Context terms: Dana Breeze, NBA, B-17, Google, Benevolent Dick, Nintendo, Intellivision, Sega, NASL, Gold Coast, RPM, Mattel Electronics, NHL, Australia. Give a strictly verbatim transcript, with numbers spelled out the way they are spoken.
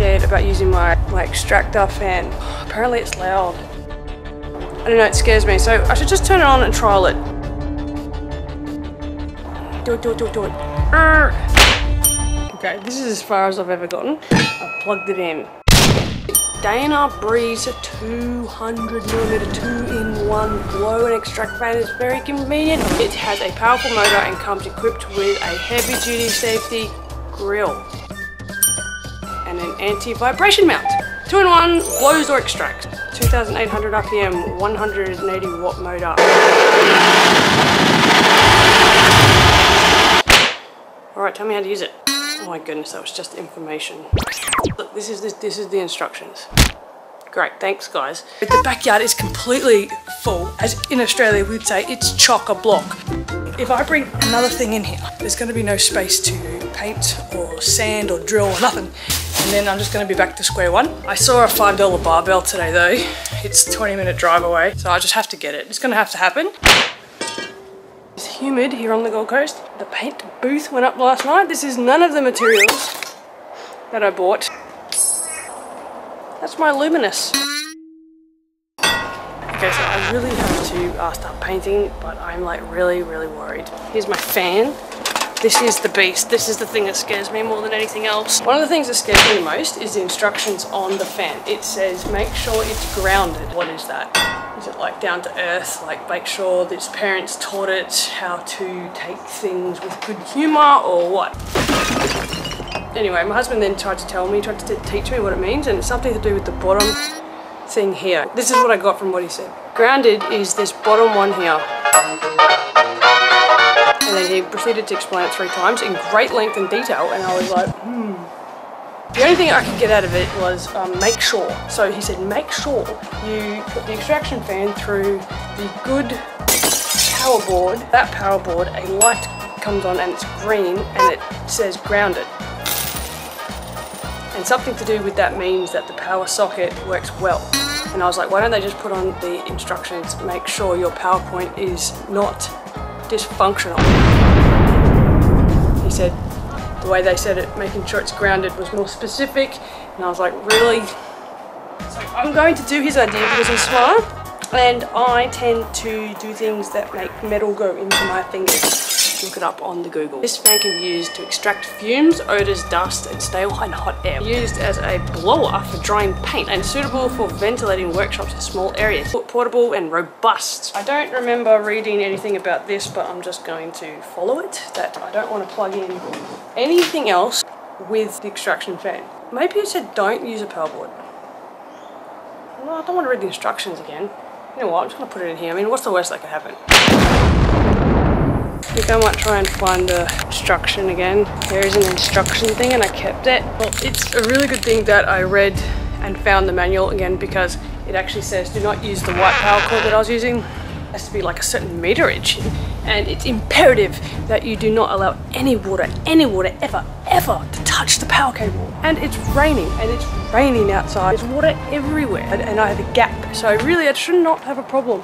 scared about using my, my extractor fan. Oh, apparently it's loud. I don't know, it scares me, so I should just turn it on and trial it. Do it, do it, do it, do it. Arr. Okay, this is as far as I've ever gotten. I've plugged it in. Dana Breeze two hundred millimeter two in one blow and extract fan is very convenient. It has a powerful motor and comes equipped with a heavy duty safety grill and an anti-vibration mount. two in one blows or extracts. two thousand eight hundred R P M, one hundred eighty watt motor. Alright, tell me how to use it. Oh my goodness, that was just information. Look, this is, this, this is the instructions. Great, thanks guys. The backyard is completely full. As in Australia, we'd say it's chock-a-block. If I bring another thing in here, there's gonna be no space to paint or sand or drill or nothing. And then I'm just gonna be back to square one. I saw a five dollar barbell today though. It's a twenty minute drive away, so I just have to get it. It's gonna have to happen. It's humid here on the Gold Coast. The paint booth went up last night. This is none of the materials that I bought. That's my luminous. Okay, so I really have to uh, start painting, but I'm like really, really worried. Here's my fan. This is the beast. This is the thing that scares me more than anything else. One of the things that scares me the most is the instructions on the fan. It says, make sure it's grounded. What is that? Is it like down to earth? Like make sure that its parents taught it how to take things with good humor or what? Anyway, my husband then tried to tell me, tried to teach me what it means, and it's something to do with the bottom thing here. This is what I got from what he said. Grounded is this bottom one here. And then he proceeded to explain it three times in great length and detail, and I was like, hmm. The only thing I could get out of it was um, make sure. So he said, make sure you put the extraction fan through the good power board. That power board, a light comes on and it's green and it says grounded. And something to do with that means that the power socket works well. And I was like, why don't they just put on the instructions, make sure your power point is not dysfunctional. He said the way they said it, making sure it's grounded, was more specific, and I was like, really? So I'm going to do his idea because I'm smart, and I tend to do things that make metal go into my fingers. Look it up on the Google. This fan can be used to extract fumes, odors, dust, and stale and hot air. Used as a blower for drying paint and suitable for ventilating workshops in small areas. Portable and robust. I don't remember reading anything about this, but I'm just going to follow it, that I don't want to plug in anything else with the extraction fan. Maybe it said don't use a power board. Well, I don't want to read the instructions again. You know what, I'm just going to put it in here. I mean, what's the worst that could happen? I think I might try and find the instruction again. There is an instruction thing and I kept it. Well, it's a really good thing that I read and found the manual again, because it actually says do not use the white power cord that I was using. It has to be like a certain meterage, and it's imperative that you do not allow any water, any water ever, ever to touch the power cable. And it's raining, and it's raining outside. There's water everywhere, and, and I have a gap, so really I should not have a problem.